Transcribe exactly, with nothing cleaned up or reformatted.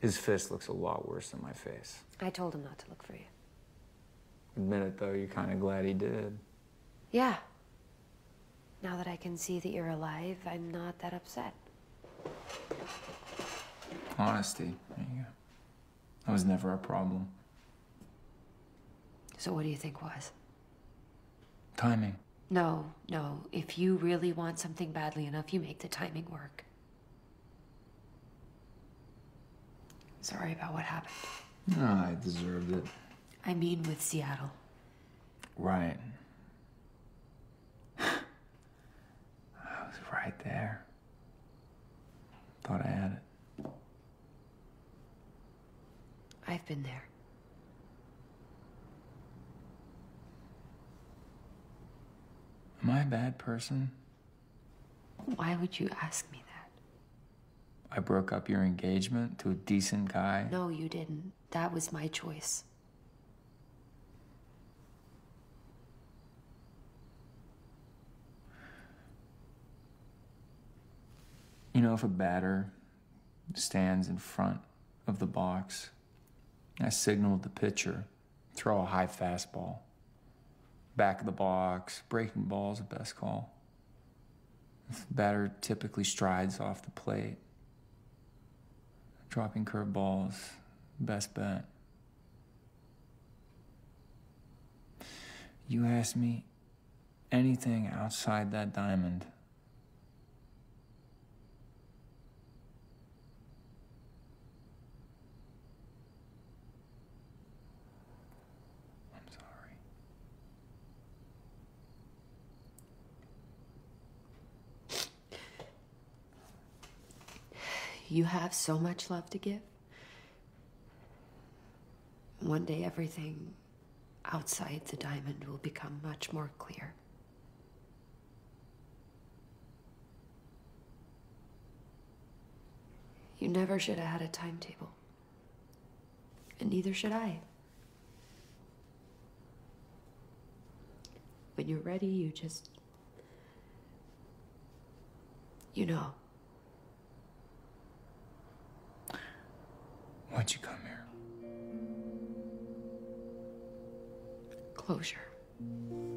His fist looks a lot worse than my face. I told him not to look for you. Admit it, though, you're kind of glad he did. Yeah. Now that I can see that you're alive, I'm not that upset. Honesty. There you go. That was never a problem. So what do you think was? Timing. No, no. If you really want something badly enough, you make the timing work. Sorry about what happened. No, I deserved it. I mean with Seattle. Right. I was right there. Thought I had it. I've been there. Am I a bad person? Why would you ask me that? I broke up your engagement to a decent guy. No, you didn't. That was my choice. You know, if a batter stands in front of the box, I signaled the pitcher, throw a high fastball. Back of the box, breaking ball is the best call. The batter typically strides off the plate. Dropping curveballs, best bet. You asked me anything outside that diamond. You have so much love to give. One day everything outside the diamond will become much more clear. You never should have had a timetable. And neither should I. When you're ready, you just... you know. Why'd you come here? Closure.